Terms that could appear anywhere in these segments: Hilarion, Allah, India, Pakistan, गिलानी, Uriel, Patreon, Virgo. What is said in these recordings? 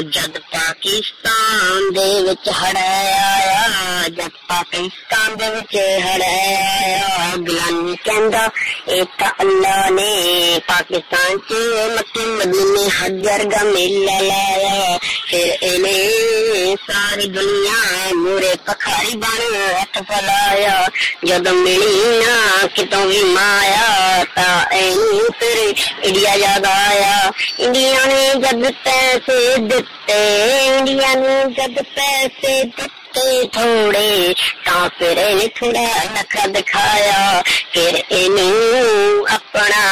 जद पाकिस्तान दे विच हड़ आया, जद पाकिस्तान दे विच हड़ आया, गिलानी कहंदा ए तां अल्लाह ने पाकिस्तान च मक्के मदीने हजर दा मेला लाया। फिर इने सारी दुनिया मूरे पखारी बन हथ फैलाया। जद मिली ना कितों भी माया, तां इनू फिर इंडिया याद आया। इंडिया ने जद पैसे दिते, इंडिया ने जब पैसे दिते थोड़े, तां फिर इन्हें थोड़ा नखरा दिखाया। फिर इन्हें अपना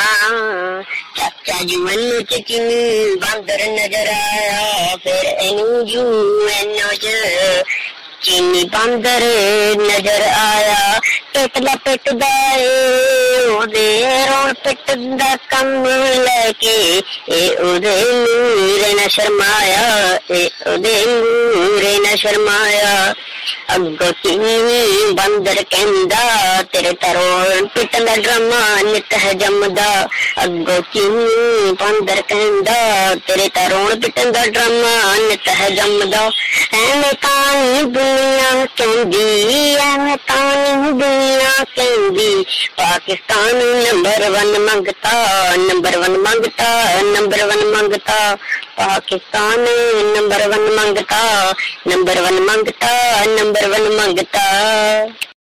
चाचा जुआनू चीनी बंदर नजर आया। फिर इन्हें जुआनू चीनी बंदर नजर आया। पेटला पेटदा ओदे रोल पिटदा कम लेके, ए ओदे नूरे ना शर्माया, ए ओदे नूरे ना शर्माया। अगो चीनी बंदर कहंदा तेरे तरोल पिटन दा ड्रामा नित है जमदा। अगो चीनी बंदर कहंदा तेरे तरोल पिटन दा ड्रामा नित है जमदा। ऐवें तानी दुनिया कहंदी, ऐवें तानी दुनिया कहंदी, पाकिस्तान नंबर 1 मंगता, नंबर 1 मंगता, नंबर 1 मंगता, पाकिस्तान नंबर 1 मंगता, नंबर 1 मंगता, नंबर 1 मंगता।